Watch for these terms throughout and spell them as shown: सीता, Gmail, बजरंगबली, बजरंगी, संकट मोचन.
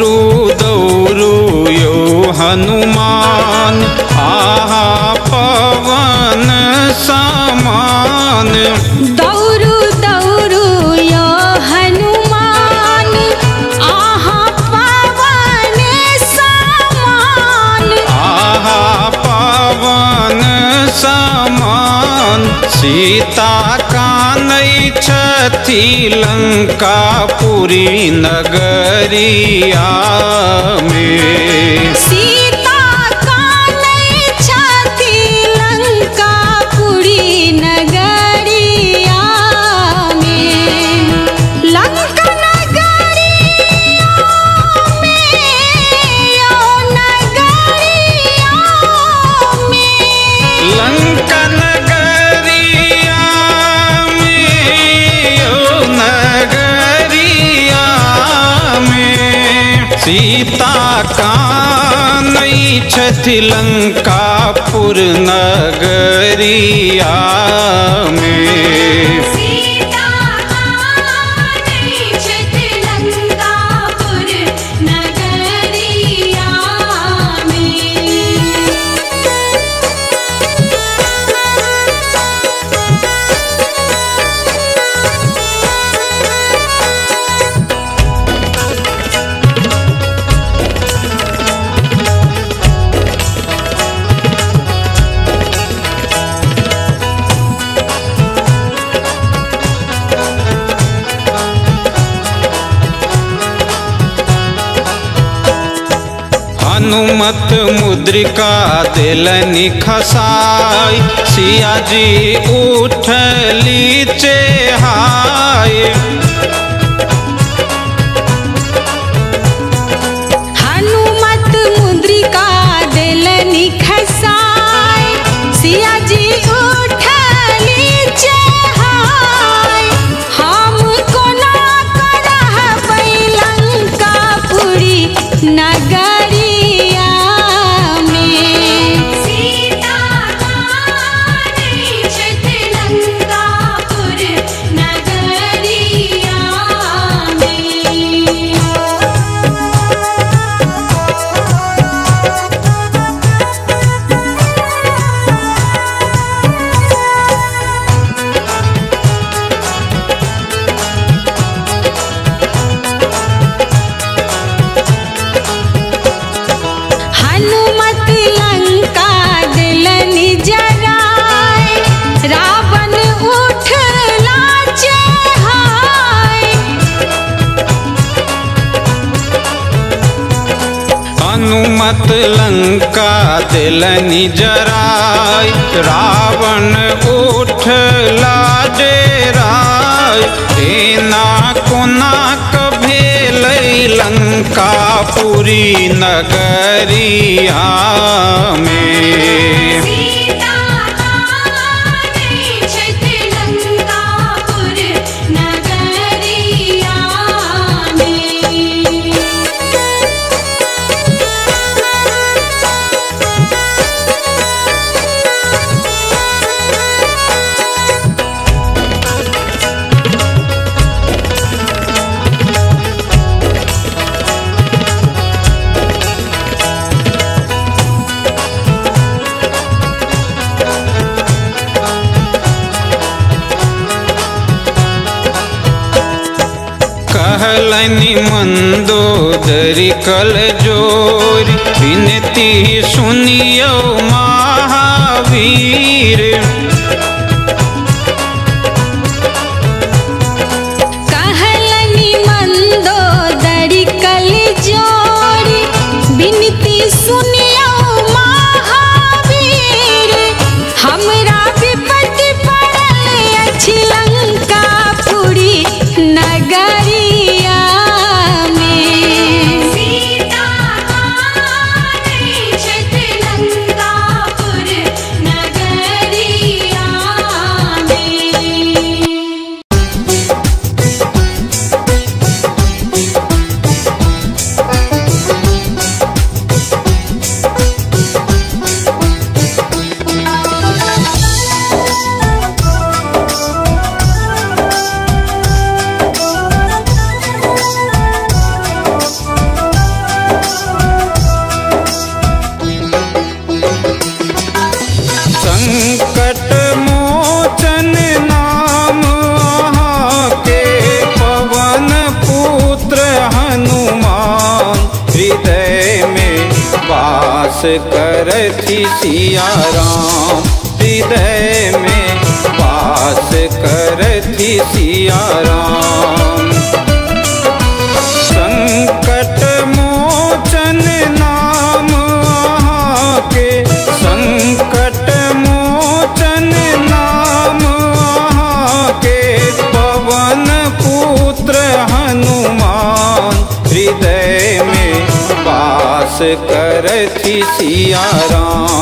दौरू दौरू यो हनुमान, आहा पवन समान। दौरू दौरू यो हनुमान, आहा पवन समान। आहा पवन समान, सीता कानई छथि लंकापुरी नगरिया में। सीता कानई छथि लंकापुरी नगरिया में। लंका नगरिया में, सीता कानई छथि लंकापुर नगरिया में। सीता कानई छथि लंकापुर नगरिया में। हनुमत मुद्रिका देलनि खसाई, सिया जी उठली चेहाय। हनुमत मुद्रिका देलनि खसाई, सिया जी उठली चेहाय। हम कोना करह लंकापुरी नगर। हनुमत लंका देलनि जराय, रावण उठला डेराय। एना कोनाक भेलै लंकापुरी नगरिया में। कहलनि मंदोदरी कलजोरी, विनती सुनियो महावीर। कहलनि मंदोदरी कलजोरी, विनती सुनियो महावीर। हमरा विपत्ति पड़ल अछि लंकापुरी नगर। वास करति सिया राम हृदय में वास करति सिया राम। संकट मोचन नाम के संकट मोचन नाम के पवन पुत्र हनुमान हृदय में वास करति सिया राम।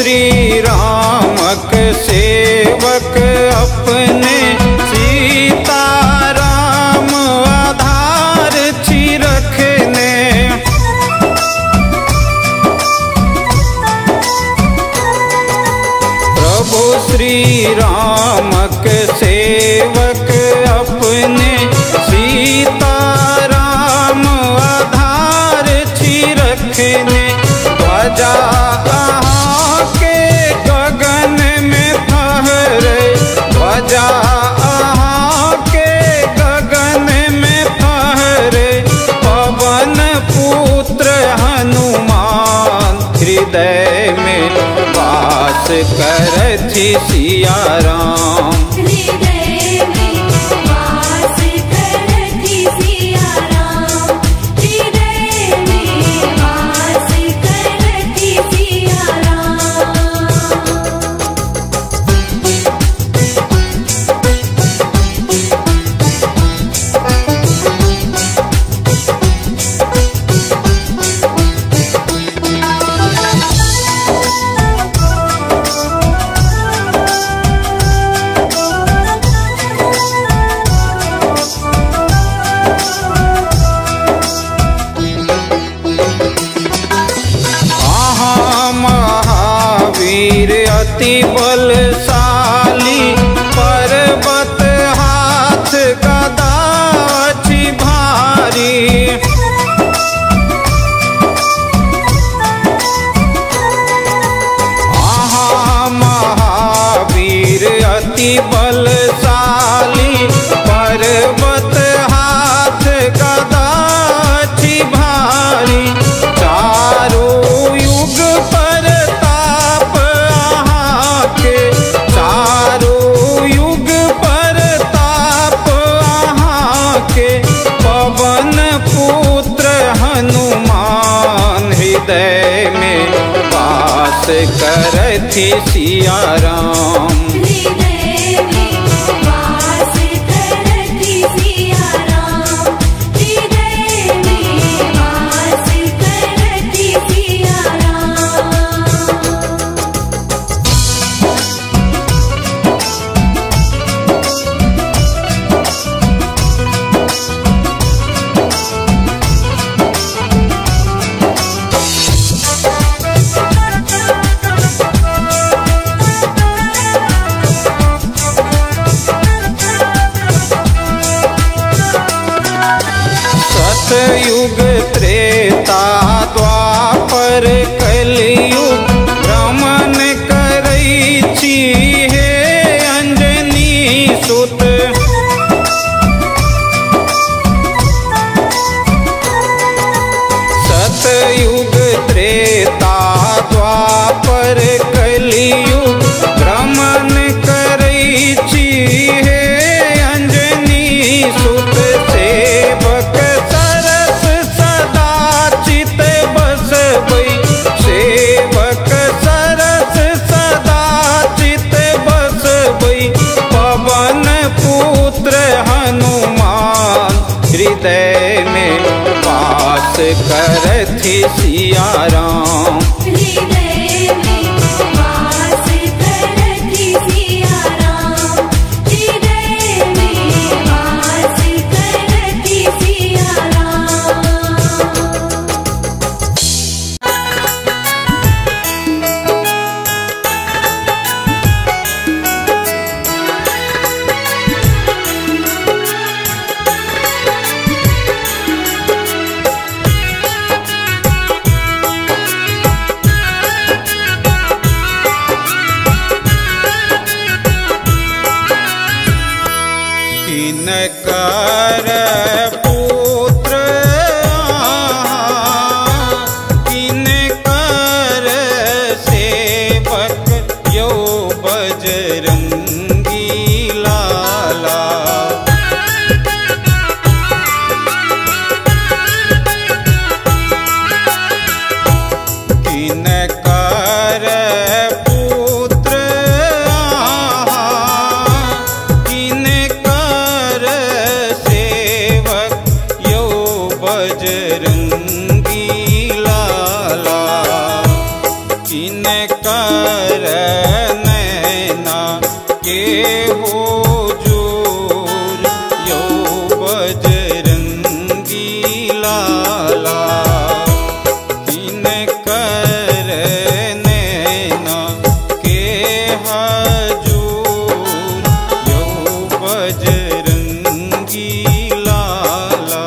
श्री रामक सेवक अपने सीता राम आधार चिरखने प्रभु श्री रामक सेवक अपने सीता राम आधार चिरखने ध्वजा हृदय में वास करति सिया राम। हृदय में वास करति सिया राम। हृदय में वास करति सिया राम। अति बलशाली पर्वत हाथ गदा अछि भारी महावीर अति बलशाली पर्वत हाथ गदा अछि भारी चारों युग पर हृदय में वास करति सिया राम। हृदय में वास करति सिया राम। हृदय में वास करति सिया राम। युग त्रेता द्वापर कलयुग भ्रमण करैछि हे अंजनी सुत सतयुग त्रेता द्वापर कलयुग भ्रमण करैछि हे अंजनी सुत सेवक हृदय में वास करति सिया राम। हृदय में वास करति सिया राम। हृदय में वास कर नैना के हो जोर यो बजरंगी लाला। दिन कर नैना के हजूर यो बजरंगी लाला।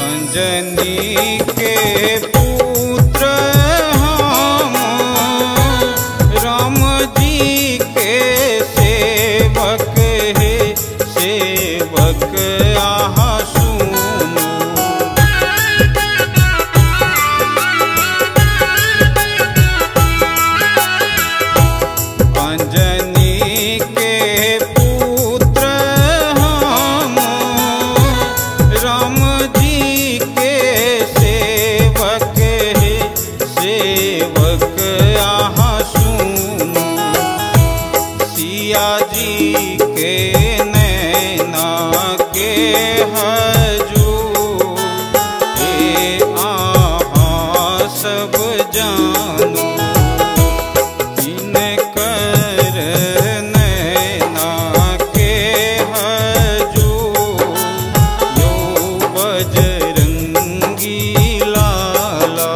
अंजनी के पुत्र हम राम जी के सेवक है सेवक आहा सुनो। अंजनी के पुत्र हम राम जी के नैना के हजूर ये आहा सब जानो। दिन कर नैना के हजूर यो बजरंगी लाला।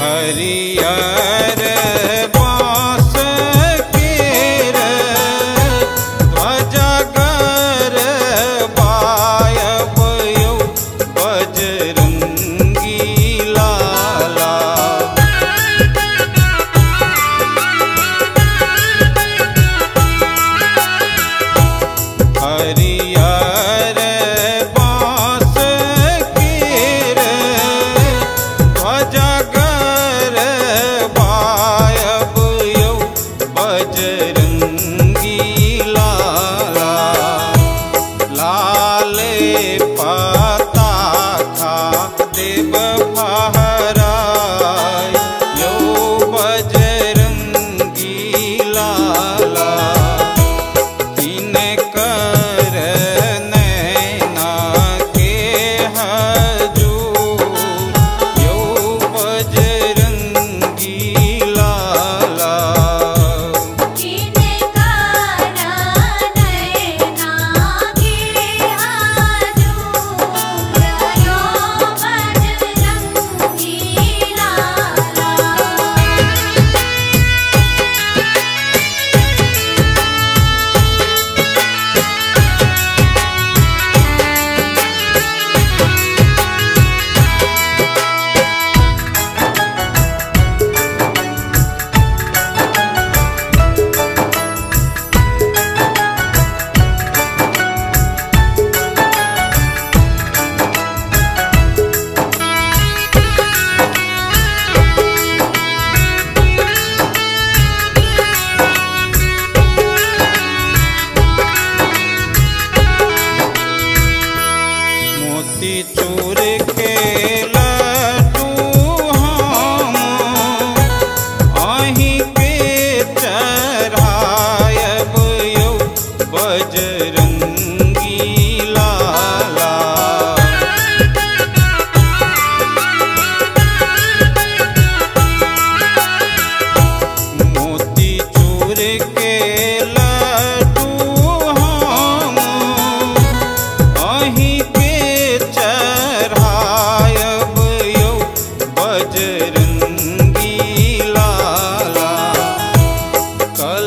हरियर बाँस केर ध्वजा गर पायब यो बजरंगी लाला। हरियर बाँस केर ध्वजा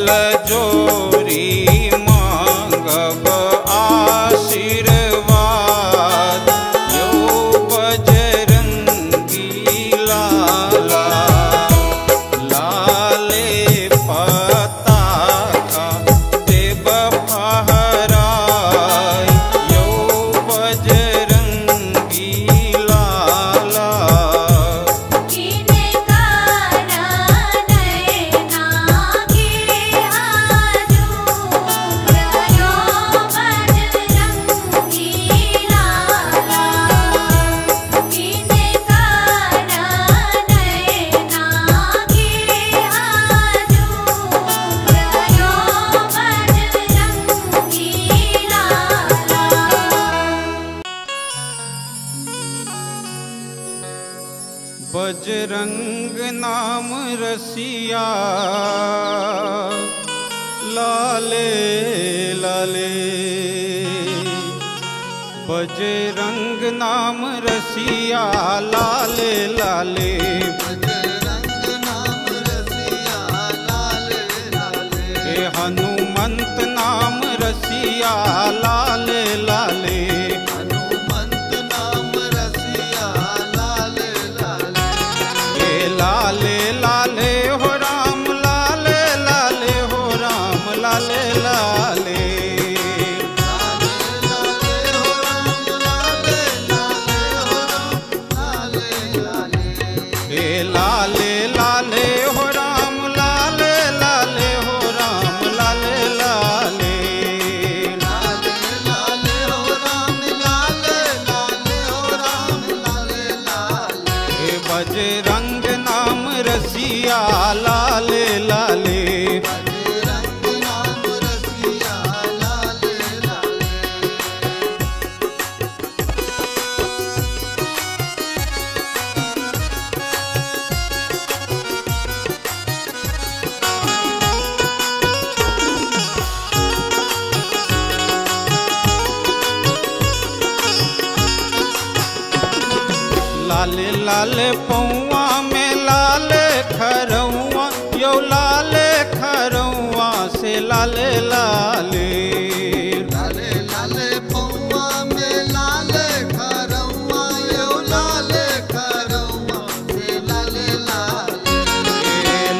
फल जोरी मांगब आशीर्वाद, यो बजरंगी लाला लाले पताका देव फहराय। यो बजरंगी लाला बजरंग नाम रसिया लाले लाले, बजरंग नाम रसिया लाले लाले, बजरंग नाम रसिया लाले लाले, हे हनुमंत नाम रसिया लाले लाले, लाले लाले हो राम लाले लाले हो राम लाले लाले, हे लाले लाले हो राम लाले लाले हो राम लाले लाले, लाले लाले हो राम लाले लाले हो राम लाले लाले, हे बजरंग रसिया लाले लाले, बजरंग नाम रसिया लाले लाले, लाले लाले पौआ में लाले खरौआ, यो लाले खरौआ से लाले लाले, लाले लाले पौआ में लाले खरौआ, यो लाले खरौआ से लाले लाले,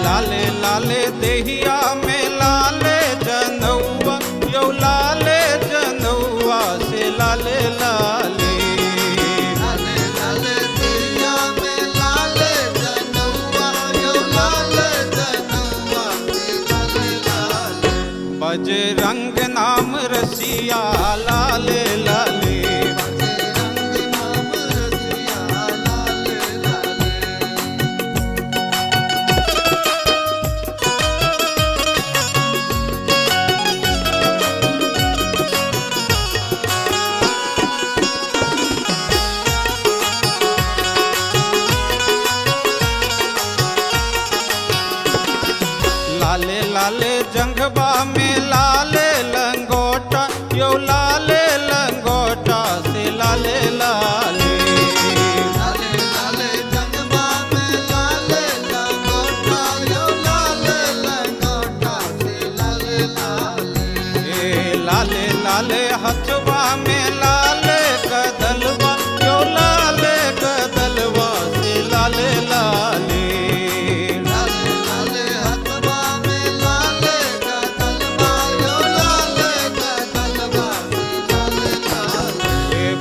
लाले लाले देहिया में लाले जनौआ, यो लाले जनौआ से लाले लाले, बजरंग नाम रसिया लाले लाले, बजरंग नाम रसिया लाले लाले, लाले लाले जंघवा में लाले लंगोटा, यो लाले लंगोटा से लाले लाले, लाले लाले जंघवा में लाले लंगोटा, यो लाले लंगोटा से लाले लाले, ए लाले लाले हथवा में लाले कदलवा, यो लाले कदलवा से लाले लाले,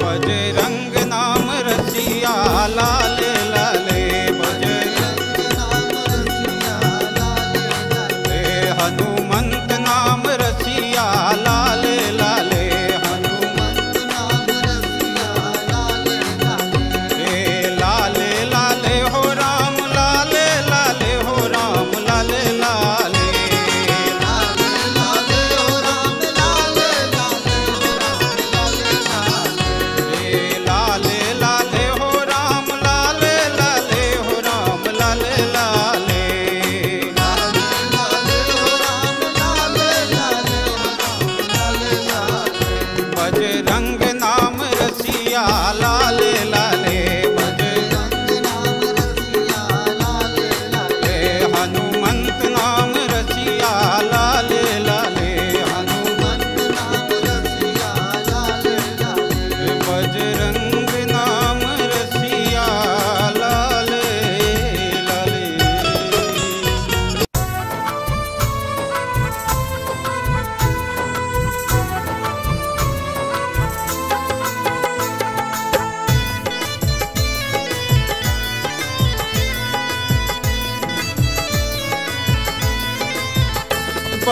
बजरंग नाम रसिया लाले लाले, बजरंग नाम रसिया लाले लाले, हनुमंत नाम रसिया लाले लाले, हनुमंत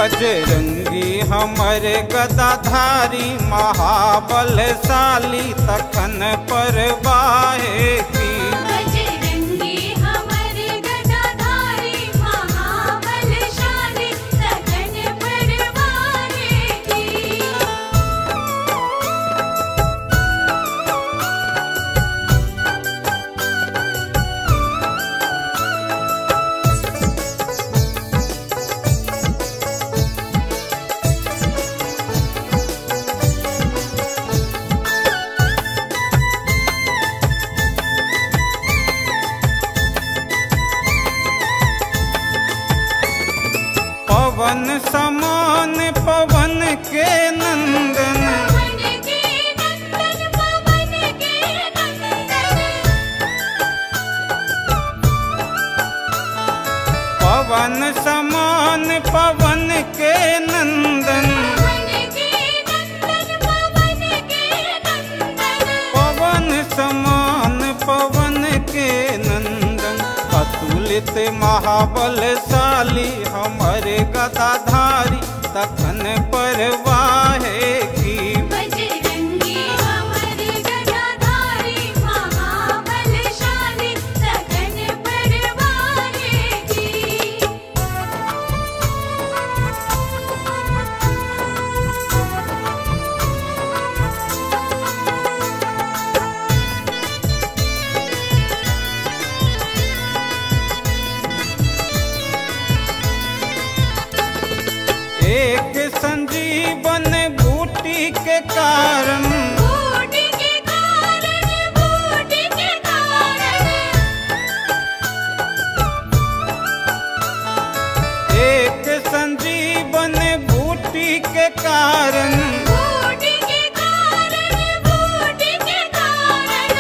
बजरंगी हमारे गदाधारी महाबलशाली तखन पर बाहे की। बजरंगी हमारे गदाधारी महाबलशाली तखन पर बाहे की। पवन समान पवन के नंदन, पवन के नंदन, पवन समान पवन के नंदन, पवन समान पवन के नंदन, अतुलित महाबलशाली हमारे गदाधारी तखन पर वाहे की। बजरंगी हमारे गदाधारी महाबलशाली तखन पर वाहे की। एक संजीवन बूटी के कारण, बूटी के कारण, बूटी के कारण,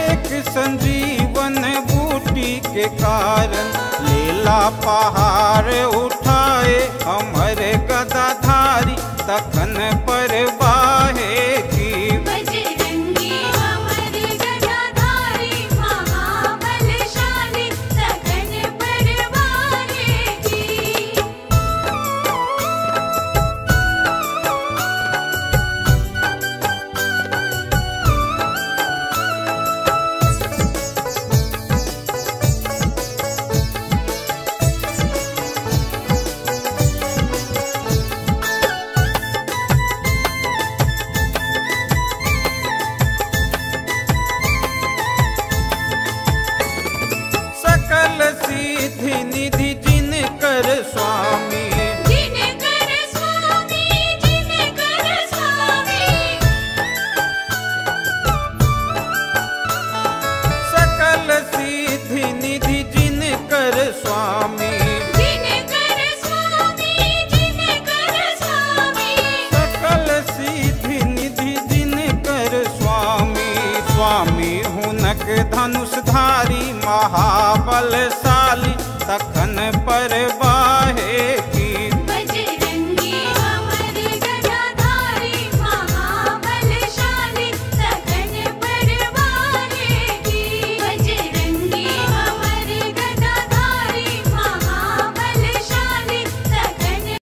एक संजीवन बूटी के कारण, बूटी के कारण, बूटी के कारण, एक संजीवन बूटी के कारण, लीला पहाड़ उठाए हमारे गदाधारी तखन पर बाहे की। बजरंगी हमारे गदाधारी महाबलशाली तखन पर बाहे की। सिद्धि निधि जिन कर स्वामी, जिन कर स्वामी, जिन कर स्वामी, सकल सिद्धि निधि जिन कर स्वामी, जिन कर स्वामी, जिन कर स्वामी, सकल सिद्धि निधि जिन कर स्वामी, स्वामी हुनक धनुषधारी महाबलशाली तखन